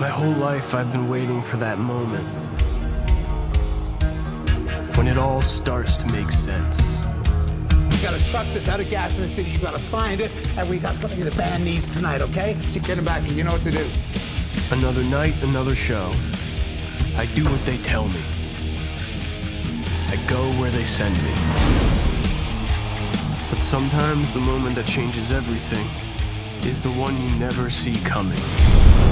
My whole life I've been waiting for that moment, when it all starts to make sense. We got a truck that's out of gas in the city, you gotta find it, and we got something that the band needs tonight, okay? So get them back and you know what to do. Another night, another show. I do what they tell me. I go where they send me. But sometimes the moment that changes everything is the one you never see coming.